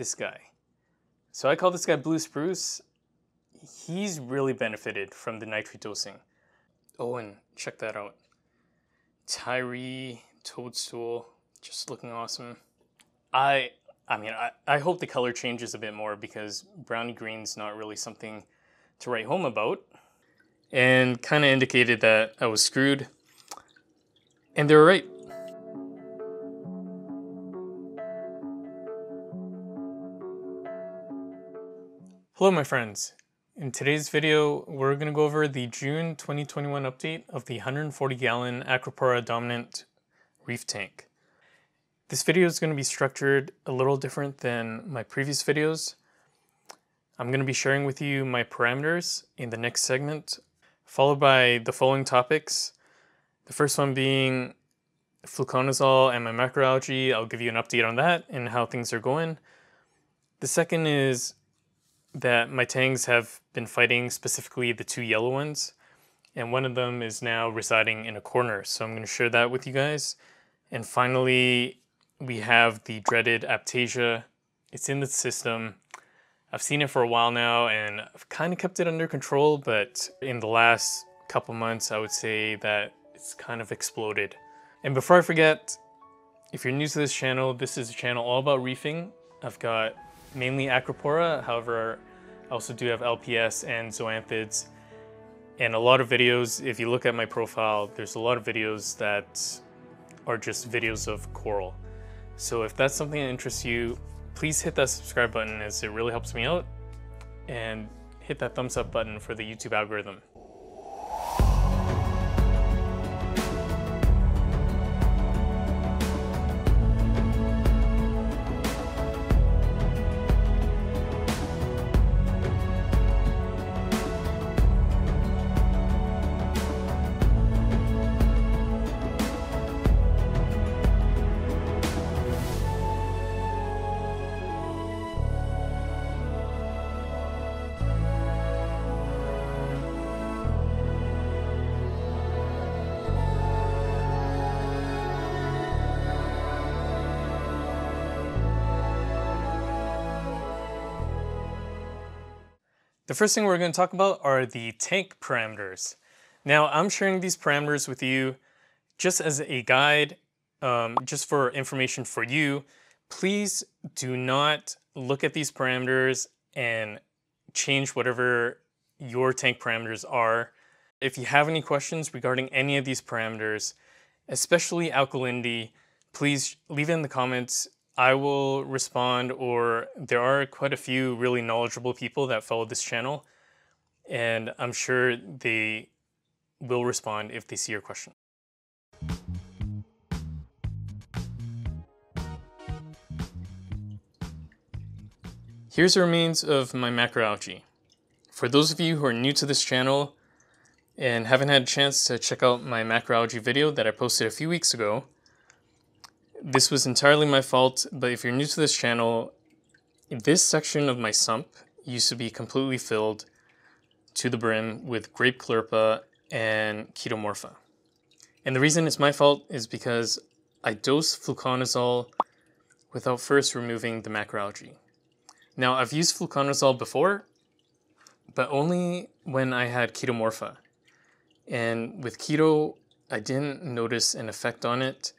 this guy. So I call this guy Blue Spruce. He's really benefited from the nitrate dosing. Oh, and check that out. Tyree Toadstool, just looking awesome. I mean, I hope the color changes a bit more because brownie green's not really something to write home about, and kind of indicated that I was screwed, and they were right. Hello my friends, in today's video we're going to go over the June 2021 update of the 140 gallon Acropora dominant reef tank. This video is going to be structured a little different than my previous videos. I'm going to be sharing with you my parameters in the next segment, followed by the following topics. The first one being fluconazole and my macroalgae. I'll give you an update on that and how things are going. The second is that my tangs have been fighting, specifically the two yellow ones, and one of them is now residing in a corner. So I'm going to share that with you guys. And finally, we have the dreaded aptasia. It's in the system. I've seen it for a while now and I've kind of kept it under control, but in the last couple months, I would say that it's kind of exploded. And before I forget, if you're new to this is a channel all about reefing. I've got mainly Acropora, however, I also do have LPS and zoanthids. And a lot of videos, if you look at my profile, there's a lot of videos that are just videos of coral. So if that's something that interests you, please hit that subscribe button as it really helps me out, and hit that thumbs up button for the YouTube algorithm. The first thing we're going to talk about are the tank parameters. Now I'm sharing these parameters with you just as a guide, just for information for you. Please do not look at these parameters and change whatever your tank parameters are. If you have any questions regarding any of these parameters, especially alkalinity, please leave it in the comments. I will respond, or there are quite a few really knowledgeable people that follow this channel, and I'm sure they will respond if they see your question. Here's the remains of my macroalgae. For those of you who are new to this channel and haven't had a chance to check out my macroalgae video that I posted a few weeks ago, this was entirely my fault, but if you're new to this channel, this section of my sump used to be completely filled to the brim with grape caulerpa and ketomorpha. And the reason it's my fault is because I dosed fluconazole without first removing the macroalgae. Now, I've used fluconazole before, but only when I had ketomorpha. And with keto, I didn't notice an effect on it.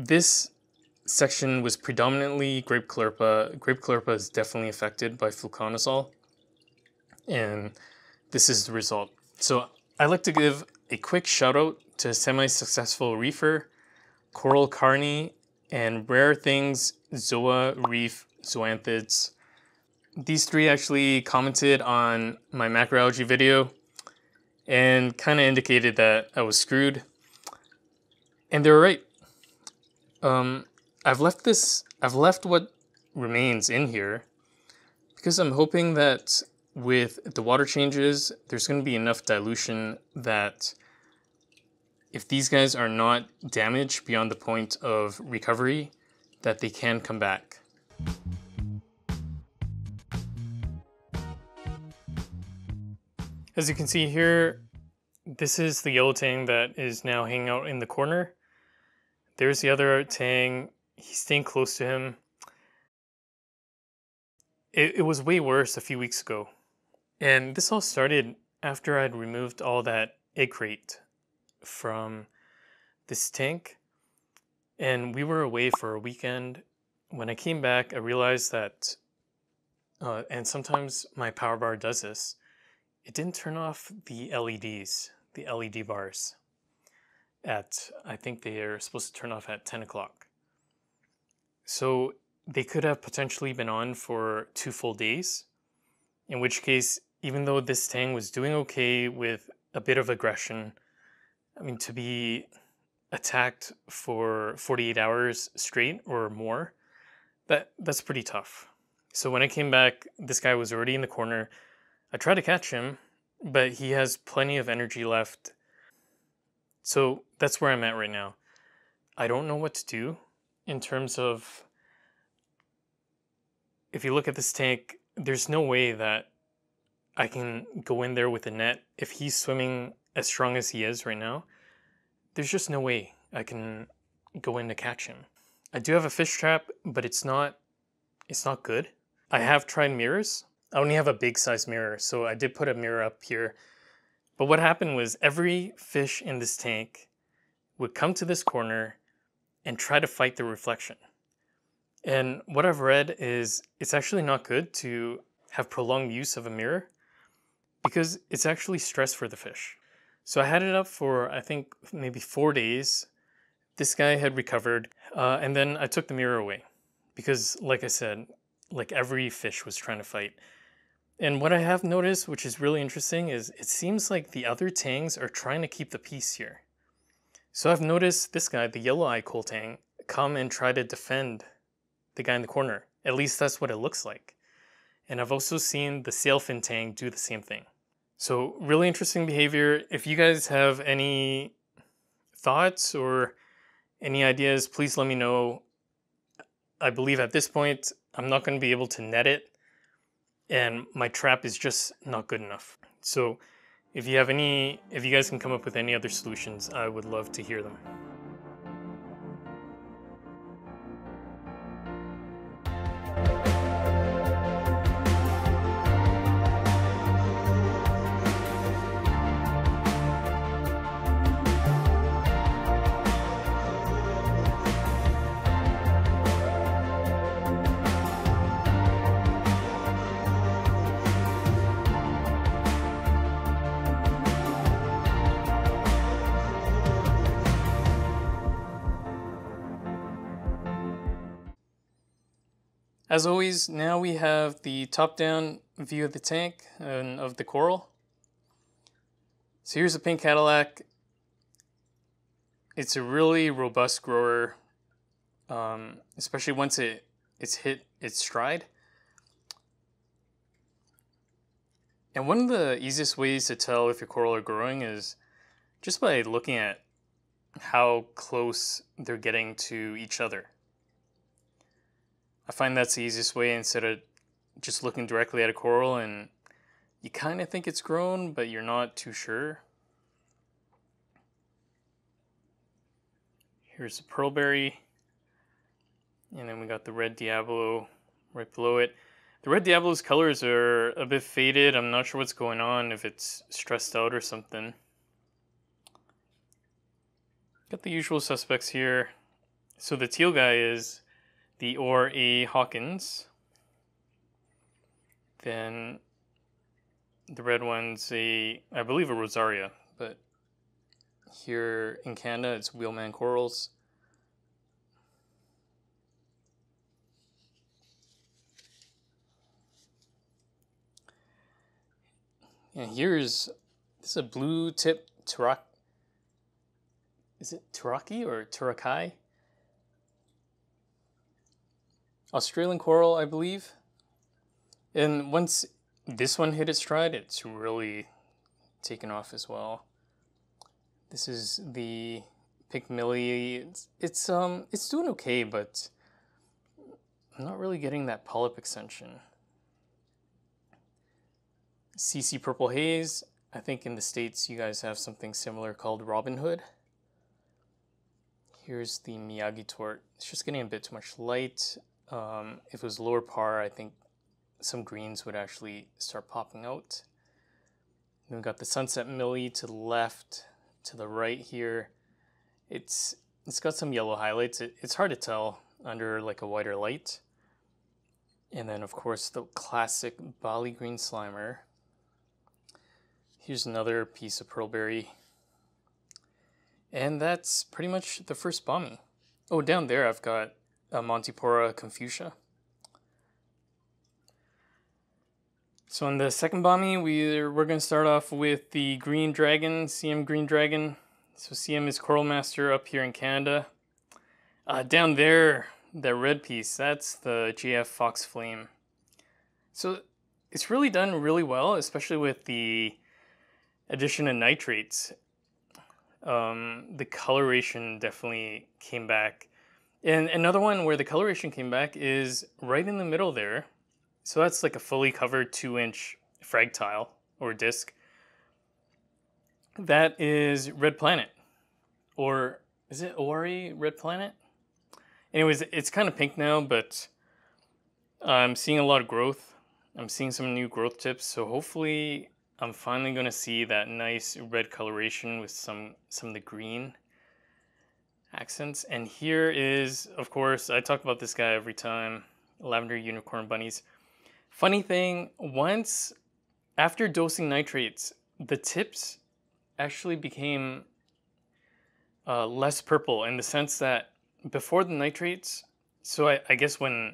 This section was predominantly grape caulerpa. Grape caulerpa is definitely affected by fluconazole, and this is the result. So I'd like to give a quick shout out to Semi-Successful Reefer, Coral Carney, and Rare Things Zoa Reef Zoanthids. These three actually commented on my macroalgae video and kind of indicated that I was screwed, and they were right. I've left what remains in here because I'm hoping that with the water changes, there's going to be enough dilution that if these guys are not damaged beyond the point of recovery, that they can come back. As you can see here, this is the yellow tang that is now hanging out in the corner. There's the other tang, he's staying close to him. It was way worse a few weeks ago. And this all started after I'd removed all that egg crate from this tank. And we were away for a weekend. When I came back, I realized that, and sometimes my power bar does this, it didn't turn off the LEDs, the LED bars. I think they are supposed to turn off at 10 o'clock. So they could have potentially been on for 2 full days, in which case, even though this tang was doing okay with a bit of aggression, I mean, to be attacked for 48 hours straight or more, that's pretty tough. So when I came back, this guy was already in the corner. I tried to catch him, but he has plenty of energy left. So that's where I'm at right now. I don't know what to do in terms of, if you look at this tank, there's no way that I can go in there with a net. If he's swimming as strong as he is right now, there's just no way I can go in to catch him. I do have a fish trap, but it's not good. I have tried mirrors. I only have a big size mirror, so I did put a mirror up here. But what happened was every fish in this tank would come to this corner and try to fight the reflection. And what I've read is it's actually not good to have prolonged use of a mirror because it's actually stress for the fish. So I had it up for, I think, maybe 4 days. This guy had recovered, and then I took the mirror away because, like I said, like every fish was trying to fight. And what I have noticed, which is really interesting, is it seems like the other tangs are trying to keep the peace here. So I've noticed this guy, the yellow eye kole tang, come and try to defend the guy in the corner. At least that's what it looks like. And I've also seen the sailfin tang do the same thing. So really interesting behavior. If you guys have any thoughts or any ideas, please let me know. I believe at this point, I'm not going to be able to net it. And my trap is just not good enough. So if you guys can come up with any other solutions, I would love to hear them. As always, now we have the top-down view of the tank and of the coral. So here's a pink Cadillac. It's a really robust grower, especially once it's hit its stride. And one of the easiest ways to tell if your coral are growing is just by looking at how close they're getting to each other. I find that's the easiest way instead of just looking directly at a coral and you kind of think it's grown, but you're not too sure. Here's the pearlberry. And then we got the red Diablo right below it. The red Diablo's colors are a bit faded. I'm not sure what's going on, if it's stressed out or something. Got the usual suspects here. So the teal guy is the Ori Hawkins, then the red one's I believe a Rosaria, but here in Canada it's Wheelman Corals. And this is a blue tip Turak. Is it Turaki or Turakai? Australian coral, I believe. And once this one hit its stride, it's really taken off as well. This is the Picmilly. It's doing okay, but I'm not really getting that polyp extension. CC purple haze. I think in the States you guys have something similar called Robin Hood. Here's the miyagi tort. It's just getting a bit too much light. If it was lower par, I think some greens would actually start popping out. Then we got the Sunset Millie to the left, to the right here. It's got some yellow highlights. It's hard to tell under like a whiter light. And then of course the classic Bali Green Slimer. Here's another piece of pearlberry. And that's pretty much the first bommie. Oh, down there I've got a Montipora Confucia. So in the second bommie, we're going to start off with the Green Dragon, CM Green Dragon. So CM is Coral Master up here in Canada. Down there, that red piece, that's the GF Fox Flame. So it's really done really well, especially with the addition of nitrates. The coloration definitely came back. And another one where the coloration came back is right in the middle there. So that's like a fully covered 2-inch fractile or disc. That is Red Planet. Or is it Ori Red Planet? Anyways, it's kind of pink now, but I'm seeing a lot of growth. I'm seeing some new growth tips, so hopefully I'm finally going to see that nice red coloration with some of the green accents. And here is, of course, I talk about this guy every time, Lavender Unicorn Bunnies. Funny thing, after dosing nitrates, the tips actually became less purple in the sense that before the nitrates, so I guess when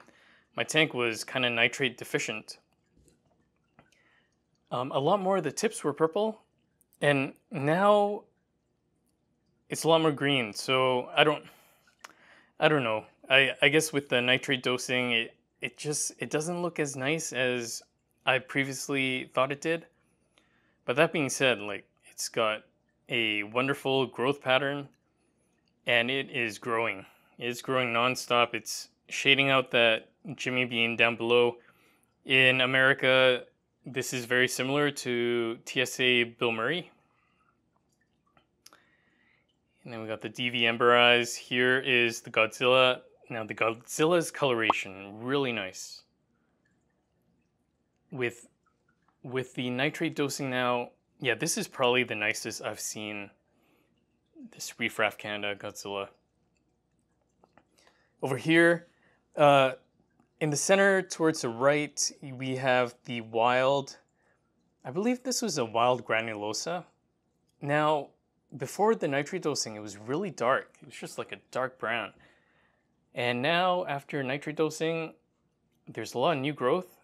my tank was kind of nitrate deficient, a lot more of the tips were purple, and now it's a lot more green. So I don't know. I guess with the nitrate dosing, it doesn't look as nice as I previously thought it did. But that being said, like, it's got a wonderful growth pattern and it is growing. It's growing nonstop. It's shading out that Jimmy Bean down below. In America, this is very similar to TSA Bill Murray. And then we got the DV Ember Eyes. Here is the Godzilla. Now the Godzilla's coloration, really nice. With the nitrate dosing now, yeah, this is probably the nicest I've seen this Reef Raff Canada Godzilla. Over here, in the center towards the right, we have the wild, I believe this was a wild granulosa. Now, before the nitrate dosing, it was really dark. It was just like a dark brown. And now after nitrate dosing, there's a lot of new growth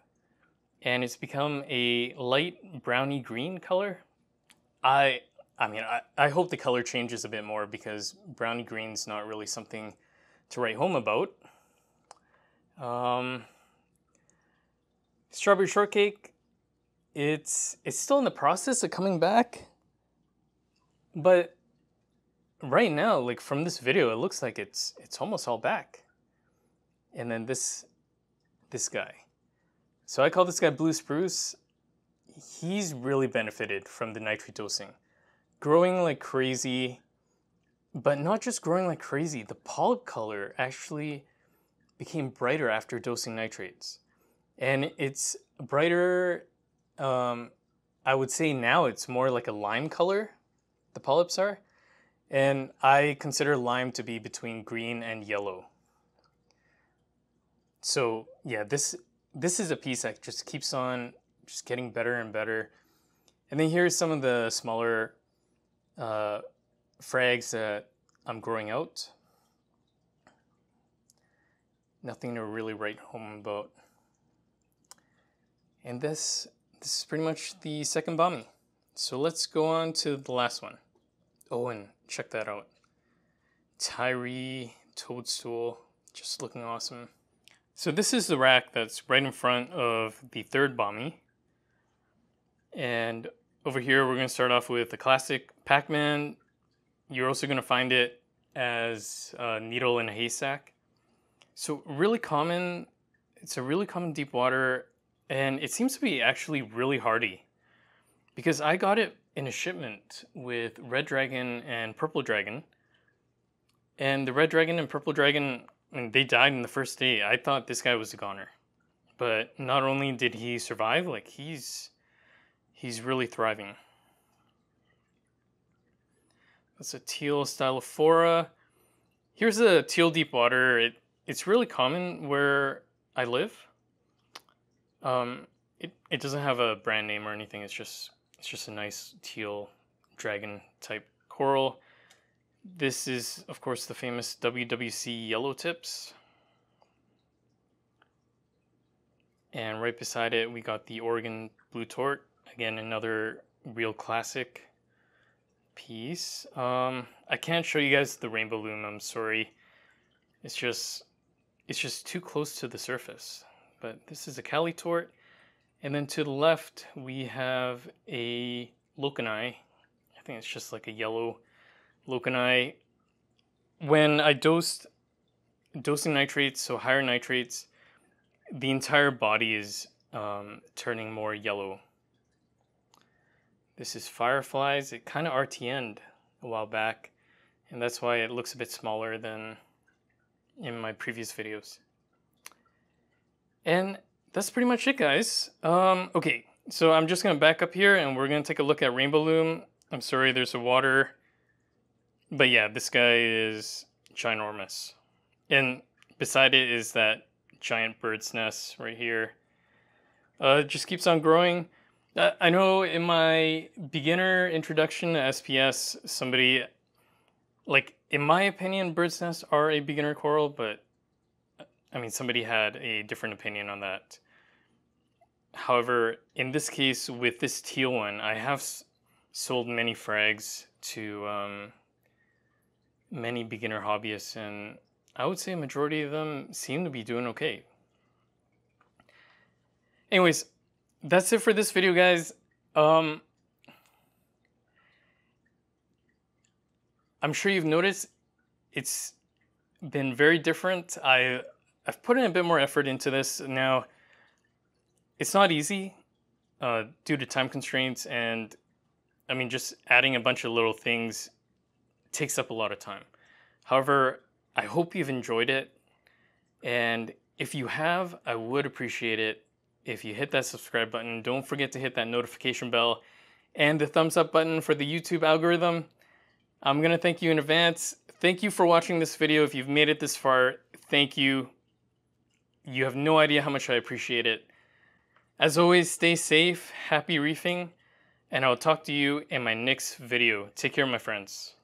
and it's become a light browny green color. I mean, I hope the color changes a bit more because browny green's not really something to write home about. Strawberry Shortcake, it's still in the process of coming back, but right now, like from this video, it looks like it's almost all back. And then this guy. So I call this guy Blue Spruce. He's really benefited from the nitrate dosing. Growing like crazy, but not just growing like crazy. The polyp color actually became brighter after dosing nitrates. And it's brighter, I would say now it's more like a lime color, the polyps are. And I consider lime to be between green and yellow. So yeah, this is a piece that just keeps on just getting better and better. And then here's some of the smaller frags that I'm growing out. Nothing to really write home about. And this is pretty much the second bommie. So let's go on to the last one. Oh, and check that out. Tyree Toadstool, just looking awesome. So this is the rack that's right in front of the third bommie. And over here, we're gonna start off with the classic Pac-Man. You're also gonna find it as a needle in a haystack. So really common, it's a really common deep water, and it seems to be actually really hardy because I got it in a shipment with Red Dragon and Purple Dragon. And the Red Dragon and Purple Dragon, I mean, they died in the first day. I thought this guy was a goner. But not only did he survive, like he's really thriving. That's a teal stylophora. Here's a teal deep water. It's really common where I live. It doesn't have a brand name or anything. It's just a nice teal dragon type coral. This is, of course, the famous WWC yellow tips. And right beside it, we got the Oregon blue tort. Again, another real classic piece. I can't show you guys the rainbow loom. I'm sorry. It's just too close to the surface. But this is a Cali tort. And then to the left, we have a locinai. I think it's just like a yellow locinai. When I dosing nitrates, so higher nitrates, the entire body is turning more yellow. This is fireflies. It kind of RTN'd a while back, and that's why it looks a bit smaller than in my previous videos. And that's pretty much it, guys. Okay, so I'm just gonna back up here and we're gonna take a look at rainbow loom. I'm sorry, there's a water, but yeah, this guy is ginormous. And beside it is that giant bird's nest right here. It just keeps on growing. I know in my beginner introduction to SPS, somebody, like, in my opinion, bird's nests are a beginner coral, but I mean, somebody had a different opinion on that. However, in this case, with this teal one, I have sold many frags to many beginner hobbyists, and I would say a majority of them seem to be doing okay. Anyways, that's it for this video, guys. I'm sure you've noticed it's been very different. I've put in a bit more effort into this. Now, it's not easy due to time constraints, and I mean, just adding a bunch of little things takes up a lot of time. However, I hope you've enjoyed it, and if you have, I would appreciate it if you hit that subscribe button. Don't forget to hit that notification bell and the thumbs up button for the YouTube algorithm. I'm gonna thank you in advance. Thank you for watching this video. If you've made it this far, thank you. You have no idea how much I appreciate it. As always, stay safe, happy reefing, and I'll talk to you in my next video. Take care, my friends.